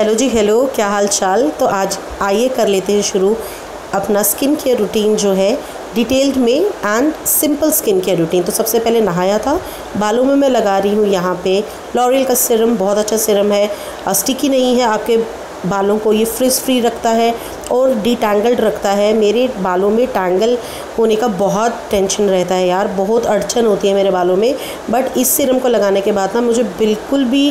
Hello जी hello, क्या हाल चाल। तो आज आइए कर लेते हैं शुरू अपना स्किन केयर रूटीन जो है डिटेल्ड में and simple skin care routine. तो सबसे पहले नहाया था, बालों में मैं लगा रही हूँ यहाँ पे लॉरियल का सीरम। बहुत अच्छा सीरम है, स्टिकी नहीं है, आपके बालों को ये फ्रिज फ्री रखता है और डिटैंगल्ड रखता है। मेरे बालों में टैंगल होने का बहुत टेंशन रहता है यार, बहुत अड़चन होती है मेरे बालों में, बट इस सीरम को लगाने के बाद ना मुझे बिल्कुल भी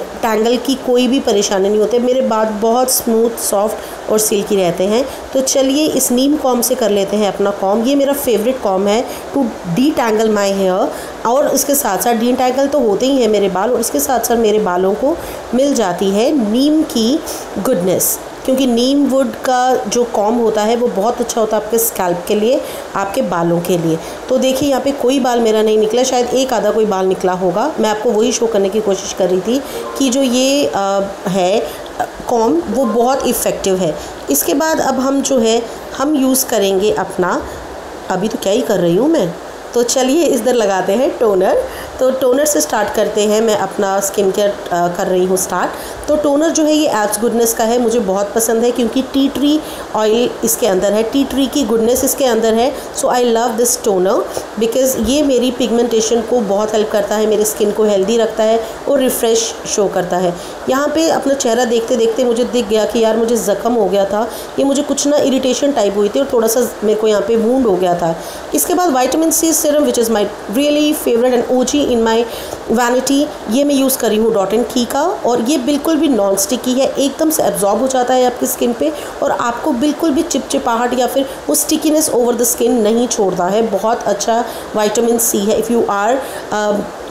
टैंगल की कोई भी परेशानी नहीं होती। मेरे बाल बहुत स्मूथ, सॉफ्ट और सिल्की रहते हैं। तो चलिए इस नीम कॉम से कर लेते हैं अपना कॉम। ये मेरा फेवरेट कॉम है टू डिटैंगल माय हेयर, और इसके साथ साथ डिटैंगल तो होते ही है मेरे बाल, और इसके साथ साथ मेरे बालों को मिल जाती है नीम की गुडनेस, क्योंकि नीम वुड का जो कॉम होता है वो बहुत अच्छा होता है आपके स्कैल्प के लिए, आपके बालों के लिए। तो देखिए यहाँ पे कोई बाल मेरा नहीं निकला, शायद एक आधा कोई बाल निकला होगा। मैं आपको वही शो करने की कोशिश कर रही थी कि जो ये है कॉम वो बहुत इफ़ेक्टिव है। इसके बाद अब हम जो है हम यूज़ करेंगे अपना, अभी तो क्या ही कर रही हूँ मैं, तो चलिए इस दर लगाते हैं टोनर। तो टोनर से स्टार्ट करते हैं, मैं अपना स्किन केयर कर रही हूँ स्टार्ट। तो टोनर जो है ये एप्स गुडनेस का है, मुझे बहुत पसंद है क्योंकि टी ट्री ऑयल इसके अंदर है, टी ट्री की गुडनेस इसके अंदर है। So I love this toner because ये मेरी पिगमेंटेशन को बहुत हेल्प करता है, मेरी स्किन को हेल्दी रखता है और रिफ़्रेश शो करता है। यहाँ पर अपना चेहरा देखते देखते मुझे दिख गया कि यार मुझे ज़ख्म हो गया था, ये मुझे कुछ ना इरिटेशन टाइप हुई थी और थोड़ा सा मेरे को यहाँ पर वूंड हो गया था। इसके बाद vitamin C serum which is my really favourite and OG in my vanity, ये मैं यूज़ कर रही हूँ डॉट एंड की का, और ये बिल्कुल भी नॉन स्टिकी है, एकदम से एब्जॉर्ब हो जाता है आपकी स्किन पे और आपको बिल्कुल भी चिपचिपाहट या फिर वो स्टिकीनेस ओवर द स्किन नहीं छोड़ता है। बहुत अच्छा विटामिन सी है। If you are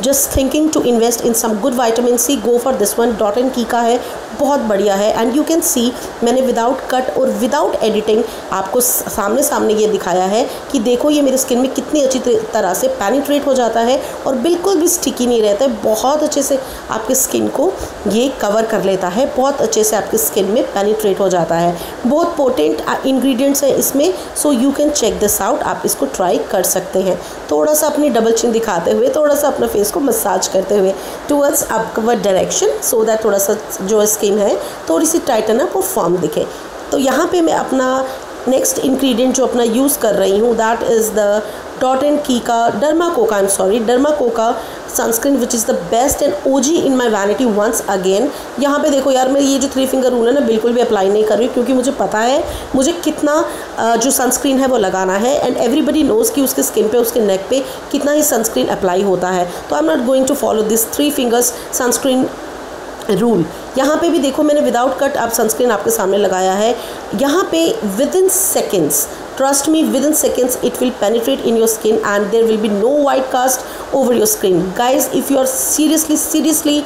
just thinking to invest in some good vitamin C, go for this one. Dot and की का है, बहुत बढ़िया है। एंड यू कैन सी मैंने विदाउट कट और विदाउट एडिटिंग आपको सामने सामने ये दिखाया है कि देखो ये मेरे स्किन में कितनी अच्छी तरह से पेनिट्रेट हो जाता है और बिल्कुल भी स्टिकी नहीं रहता है, बहुत अच्छे से आपकी स्किन को ये कवर कर लेता है, बहुत अच्छे से आपकी स्किन में पेनिट्रेट हो जाता है। बहुत पोटेंट इंग्रेडिएंट्स हैं इसमें, so you can check this out, आप इसको ट्राई कर सकते हैं। थोड़ा सा अपनी डबल चिन दिखाते हुए, थोड़ा सा अपना फेस को मसाज करते हुए towards upward direction, so that थोड़ा सा जो स्किन है थोड़ी सी टाइटन अप और फॉर्म दिखे। तो यहाँ पे मैं अपना नेक्स्ट इंग्रेडिएंट जो अपना यूज़ कर रही हूँ that is the dot and की का derma Coca sunscreen which is the best and OG in my vanity once again. यहाँ पे देखो यार, मैं ये जो थ्री फिंगर रूल है ना बिल्कुल भी अप्लाई नहीं कर रही, क्योंकि मुझे पता है मुझे कितना जो सनस्क्रीन है वो लगाना है, एंड एवरीबडी नोज कि उसके स्किन पे, उसके नेक पे कितना ही सनस्क्रीन अप्लाई होता है। तो I am not going to follow this three fingers sunscreen rule. यहाँ पे भी देखो मैंने विदाउट कट आप सनस्क्रीन आपके सामने लगाया है, यहाँ पे within seconds, trust me within seconds it will penetrate in your skin and there will be no white cast over your skin. Guys if you are seriously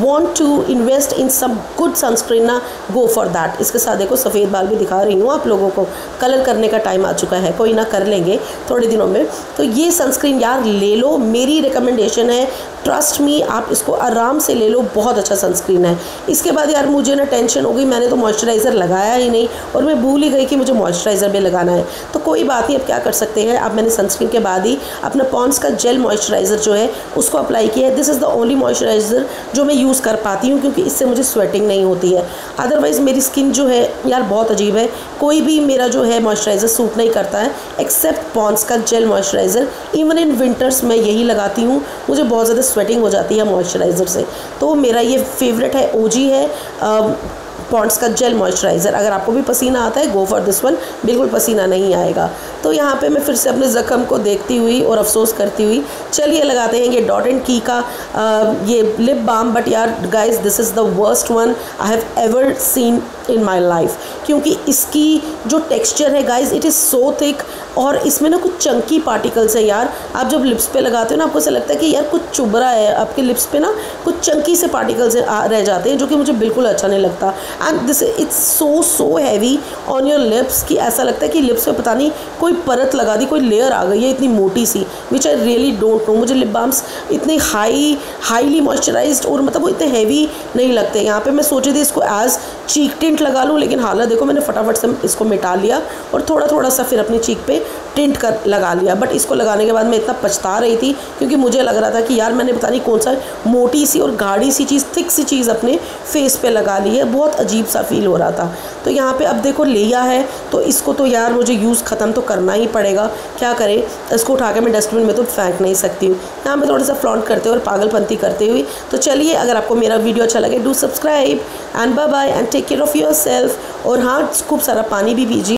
want to invest in some good sunscreen ना, go for that। इसके साथ देखो सफ़ेद बाल भी दिखा रही हूँ आप लोगों को, कलर करने का टाइम आ चुका है, कोई ना कर लेंगे थोड़े दिनों में। तो ये सनस्क्रीन यार ले लो, मेरी रिकमेंडेशन है, ट्रस्ट मी आप इसको आराम से ले लो, बहुत अच्छा सनस्क्रीन है। इसके बाद यार मुझे ना टेंशन हो गई, मैंने तो मॉइस्चराइज़र लगाया ही नहीं और मैं भूल ही गई कि मुझे मॉइस्चराइज़र भी लगाना है। तो कोई बात नहीं, अब क्या कर सकते हैं, अब मैंने सनस्क्रीन के बाद ही अपना पॉन्ड्स का जेल मॉइस्चराइज़र जो है उसको अप्लाई किया है। This is the only moisturiser जो यूज़ कर पाती हूँ, क्योंकि इससे मुझे स्वेटिंग नहीं होती है। अदरवाइज़ मेरी स्किन जो है यार बहुत अजीब है, कोई भी मेरा जो है मॉइस्चराइज़र सूट नहीं करता है एक्सेप्ट पॉन्ड्स का gel moisturiser. Even in winters मैं यही लगाती हूँ, मुझे बहुत ज़्यादा स्वेटिंग हो जाती है मॉइस्चराइज़र से। तो मेरा ये फेवरेट है, ओजी है पॉन्ड्स का जेल मॉइस्चराइज़र। अगर आपको भी पसीना आता है, गो फॉर दिस वन, बिल्कुल पसीना नहीं आएगा। तो यहाँ पे मैं फिर से अपने ज़ख्म को देखती हुई और अफसोस करती हुई, चलिए लगाते हैं ये डॉट एंड की का ये लिप बाम। बट यार guys this is the worst one I have ever seen in my life, क्योंकि इसकी जो टेक्स्चर है guys it is so thick, और इसमें ना कुछ चंकी पार्टिकल्स है यार। आप जब लिप्स पे लगाते हो ना आपको ऐसा लगता है कि यार कुछ चुभ रहा है आपके लिप्स पे, ना कुछ चंकी से पार्टिकल्स रह जाते हैं, जो कि मुझे बिल्कुल अच्छा नहीं लगता। And this it's so heavy on your lips कि ऐसा लगता है कि लिप्स पे पता नहीं कोई परत लगा दी, कोई लेयर आ गई है इतनी मोटी सी, which I really don't know. मुझे लिप बाम्स इतने हाईली मॉइस्चराइज्ड और मतलब वो इतने हैवी नहीं लगते। यहाँ पे मैं सोची थी इसको एज चीक टिंट लगा लूँ, लेकिन हालात देखो मैंने फटाफट से इसको मिटा लिया और थोड़ा थोड़ा सा फिर अपनी चीक पे टिंट कर लगा लिया। बट इसको लगाने के बाद मैं इतना पछता रही थी क्योंकि मुझे लग रहा था कि यार मैंने पता नहीं कौन सा मोटी सी और गाढ़ी सी चीज़, थिक सी चीज़ अपने फेस पे लगा ली है, बहुत अजीब सा फील हो रहा था। तो यहाँ पे अब देखो लिया है तो इसको तो यार मुझे यूज़ ख़त्म तो करना ही पड़ेगा, क्या करें। इसको उठा के मैं डस्टबिन में तो फेंक नहीं सकती हूँ। यहाँ पर थोड़ा सा फ्लॉन्ट करते हुए और पागलपंती करते हुए। तो चलिए, अगर आपको मेरा वीडियो अच्छा लगे do subscribe and bye bye and take care of yourself. और हाँ, खूब सारा पानी भी पीजिए।